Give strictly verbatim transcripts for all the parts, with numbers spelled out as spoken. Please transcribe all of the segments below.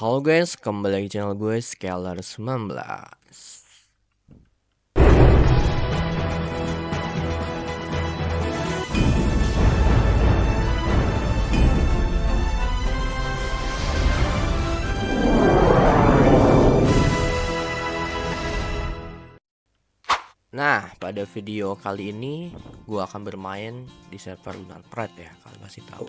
Halo guys, kembali lagi di channel gue Skyler sembilan belas. Nah, pada video kali ini gue akan bermain di server Lunar Pride ya, kalian masih tahu.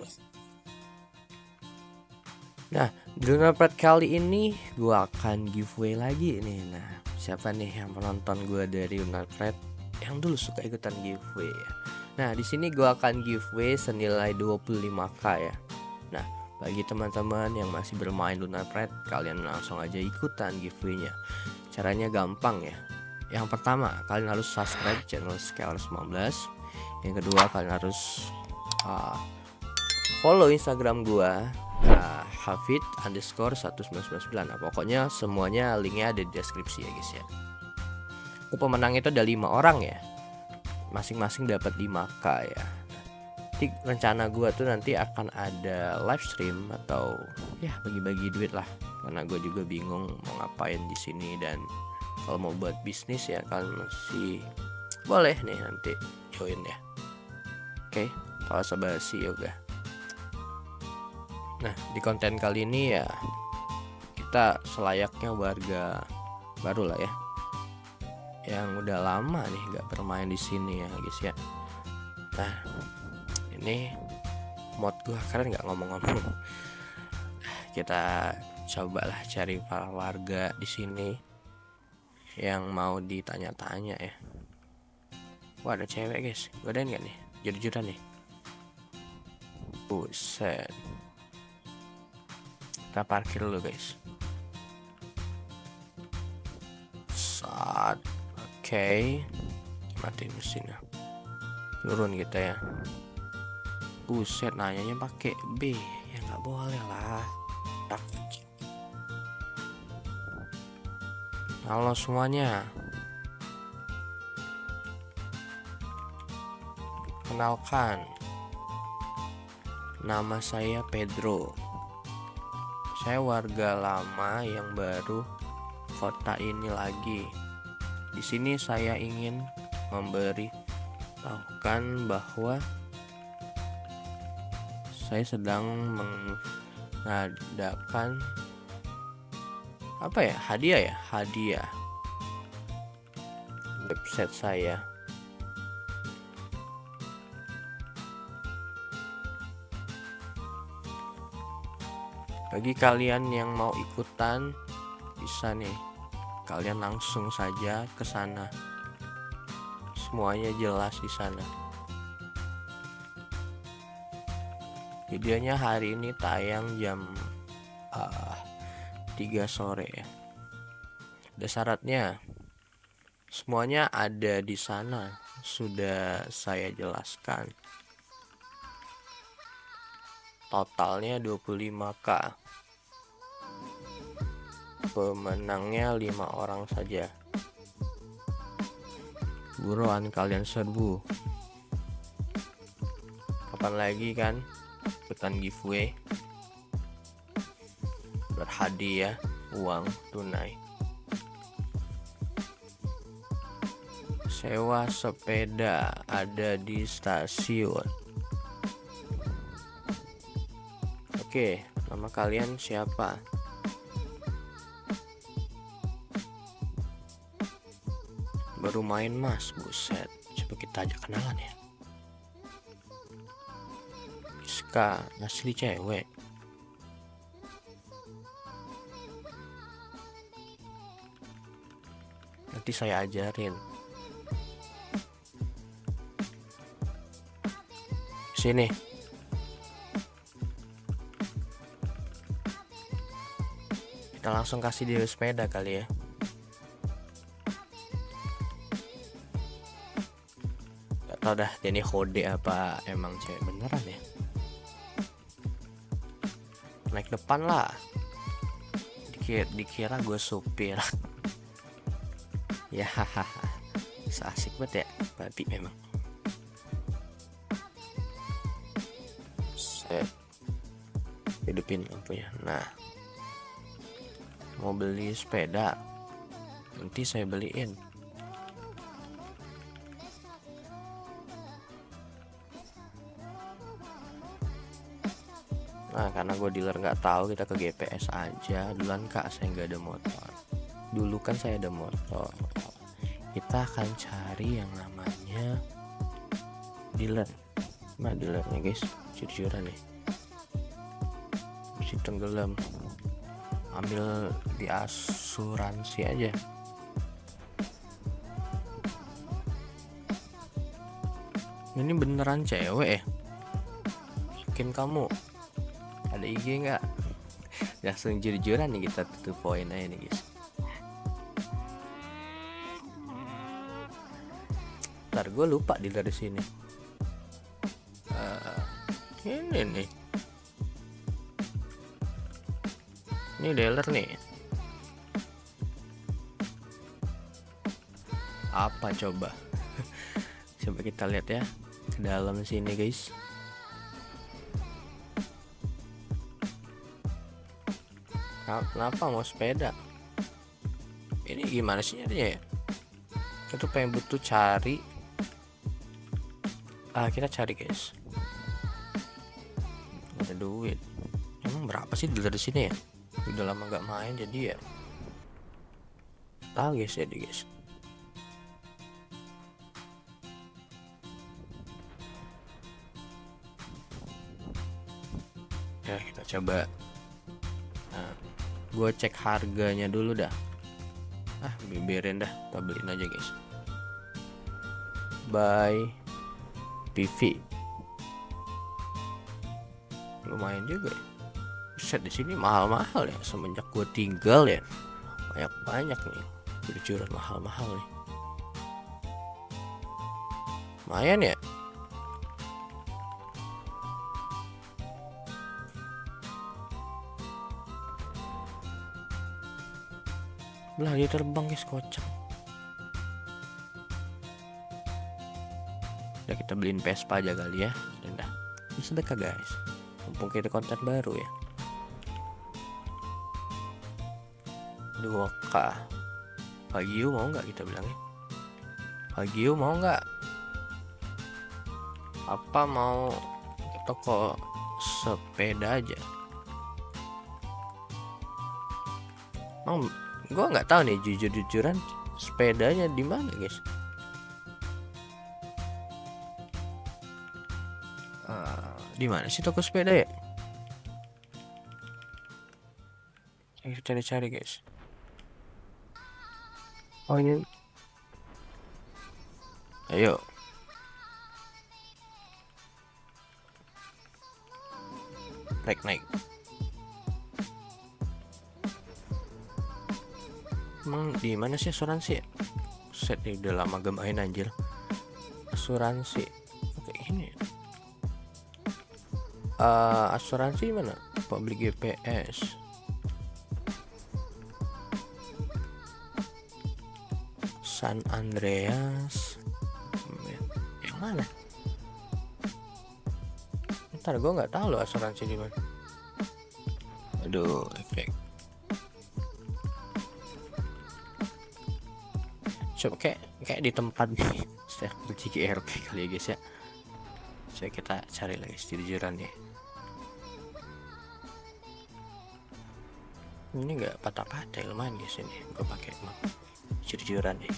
Nah, di Lunar Pride kali ini gue akan giveaway lagi nih. Nah, siapa nih yang penonton gue dari Lunar Pride yang dulu suka ikutan giveaway ya? Nah, di sini gue akan giveaway senilai dua puluh lima K ya. Nah, bagi teman-teman yang masih bermain Lunar Pride, kalian langsung aja ikutan giveaway-nya. Caranya gampang ya. Yang pertama, kalian harus subscribe channel Skyler sembilan belas. Yang kedua, kalian harus uh, follow Instagram gue. Nah, Hafidh underscore satu sembilan sembilan sembilan. Nah, pokoknya semuanya linknya ada di deskripsi ya guys ya. Pemenang itu ada lima orang ya, masing-masing dapat lima K ya. Nanti rencana gue tuh nanti akan ada live stream atau ya bagi-bagi duit lah, karena gue juga bingung mau ngapain di sini, dan kalau mau buat bisnis ya kalian masih boleh nih nanti join ya. Oke, kalau sabasi yoga. Nah, di konten kali ini ya kita selayaknya warga baru lah ya, yang udah lama nih gak bermain di sini ya guys ya. Nah, ini mod gua keren nggak ngomong-ngomong. Kita cobalah cari para warga di sini yang mau ditanya-tanya ya. Wah, ada cewek guys, godain nggak nih? Jujur-jujuran nih. Buset. Kita parkir dulu guys. Saat oke, okay. Mati mesinnya. Turun kita ya. Buset, nanyanya pakai B. Ya nggak boleh lah. Tak. Halo semuanya. Kenalkan, nama saya Pedro. Saya warga lama yang baru kota ini lagi. Di sini saya ingin memberi tahukan bahwa saya sedang mengadakan apa ya? Hadiah ya, hadiah. Website saya. Bagi kalian yang mau ikutan, bisa nih, kalian langsung saja ke sana. Semuanya jelas di sana. Videonya hari ini tayang jam uh, tiga sore ya. Ada syaratnya, semuanya ada di sana, sudah saya jelaskan. Totalnya dua puluh lima K. Pemenangnya lima orang saja. Buruan kalian serbu. Kapan lagi kan ikutan giveaway berhadiah uang tunai, sewa sepeda ada di stasiun. Oke, nama kalian siapa? Baru main mas, buset. Coba kita ajak kenalan ya. Biska, asli cewek. Nanti saya ajarin. Sini. Kita langsung kasih dia sepeda kali ya. Gak tau dah, dia ini kode apa emang cewek beneran ya. Naik depan lah. Dikira, dikira gue supir. Ya hahaha, asik banget ya, babi memang. Set. Hidupin lampunya. Nah, mau beli sepeda, nanti saya beliin. Nah, karena gue dealer nggak tahu, kita ke G P S aja duluan. Kak, saya nggak ada motor. Dulu kan saya ada motor. Kita akan cari yang namanya dealer. Nah, dealernya guys, jujur-jujuran nih, masih tenggelam. Ambil di asuransi aja. Ini beneran cewek ya? Bikin kamu. Ada I G nggak? Langsung jujur-jujuran nih, kita tutup poin aja nih guys. Ntar gue lupa di dari sini. Uh, ini nih. Ini dealer nih. Apa coba? Coba kita lihat ya ke dalam sini guys. Kenapa mau sepeda? Ini gimana sih nyarinya ya? Itu pengen butuh cari. Ah, kita cari guys, ada duit. Emang berapa sih dealer di sini ya? Udah lama nggak main jadi ya tahu guys ya guys. Ya kita coba. Nah, gue cek harganya dulu dah. Ah, bibirin dah, kita beliin aja guys. Bye. P V lumayan juga. Set di sini mahal-mahal ya, semenjak gue tinggal ya banyak-banyak nih jujuran mahal-mahal nih. Lumayan ya. Belah dia terbang guys, kocak. Kita beliin Vespa aja kali ya, rendah sedekah guys, mumpung kita konten baru ya. dua K Wagyu mau nggak kita bilangin? Wagyu mau nggak? Apa mau ke toko sepeda aja? Mau? Gue nggak tahu nih jujur-jujuran sepedanya di mana guys. Di mana sih toko sepeda ya? Kita cari-cari guys. Oh ini. Ayo. Naik naik. Emang di mana sih asuransi? Set nih, udah lama gemain anjir. Asuransi. Oke ini. Uh, asuransi mana? Public G P S. San Andreas. Yang mana? Ntar gue nggak tahu loh asuransi di mana. Aduh, efek. Coba kayak kayak di tempat nih. Saya kunci G R P kali ya guys ya. Coba kita cari lagi setijuran ya. Ini enggak patah-patah, lumayan guys ini. Gue pakai map jur-juran nih.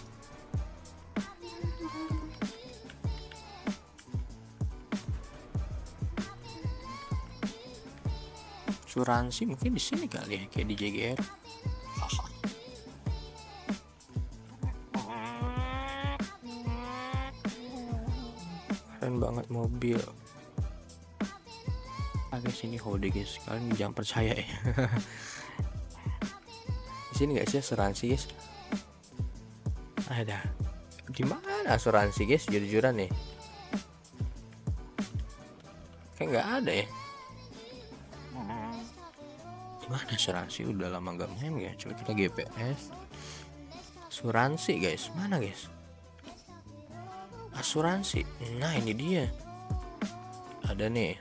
Asuransi mungkin di sini kali ya, kayak di J G R. Keren banget mobil. Agak sini H D guys, kalian jangan percaya ya. Ini guys ya asuransi guys, ada di mana asuransi guys jujur-jujuran nih, kayak nggak ada ya. Di mana asuransi, udah lama nggak main ya. Coba kita G P S asuransi guys, mana guys asuransi? Nah ini dia, ada nih,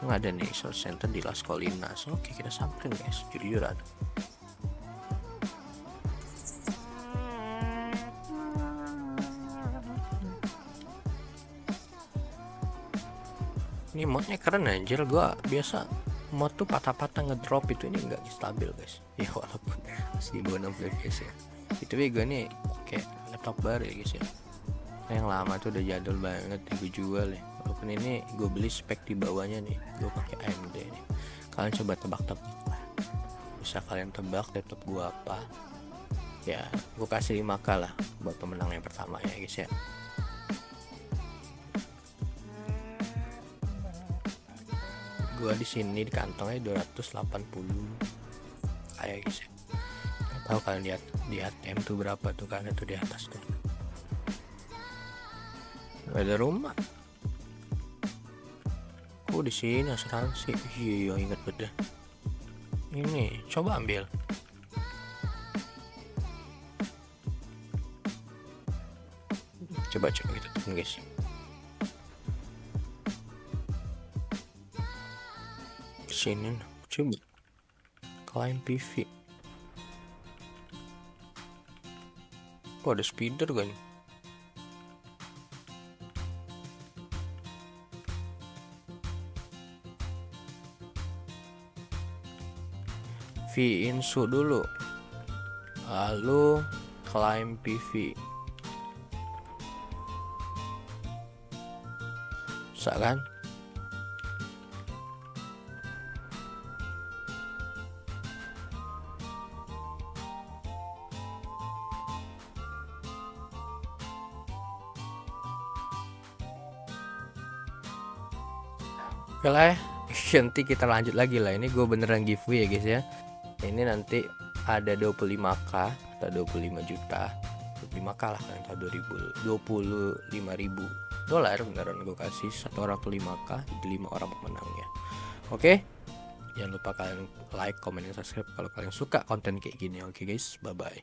nggak ada nih. Service center di Las Colinas. Oke kita samperin guys jujur-jujuran. Ini modnya keren anjir, gua biasa mod tuh patah-patah ngedrop itu, ini enggak stabil guys. Ya walaupun seribu enam puluh guys ya. Itu gue nih pakai laptop baru ya guys ya. Yang lama tuh udah jadul banget ya, gue jual ya. Walaupun ini gue beli spek di bawahnya nih, gue pakai A M D nih. Kalian coba tebak-tebak lah. Bisa kalian tebak laptop gue apa? Ya, gue kasih lima K lah buat pemenang yang pertama ya guys ya. Gua di sini di kantongnya dua ratus delapan puluh kayak guys ya. Nggak tahu kalian lihat di A T M tuh berapa tuh, karena tuh di atas tuh ada rumah. Oh di sini asuransi, iya ingat betul. Ini coba ambil. Coba coba kita turun guys. Sini coba klaim P V. Oh ada speeder kan? V insu dulu, lalu klaim P V. Bisa kan? Oke lah ya, nanti kita lanjut lagi lah. Ini gue beneran giveaway ya guys ya. Ini nanti ada dua puluh lima K atau dua puluh lima juta, dua puluh lima K lah kan, atau dua puluh lima ribu dolar beneran gue kasih. Satu orang ke lima K, lima orang pemenangnya. Oke, jangan lupa kalian like, comment, dan subscribe kalau kalian suka konten kayak gini. Oke guys, bye bye.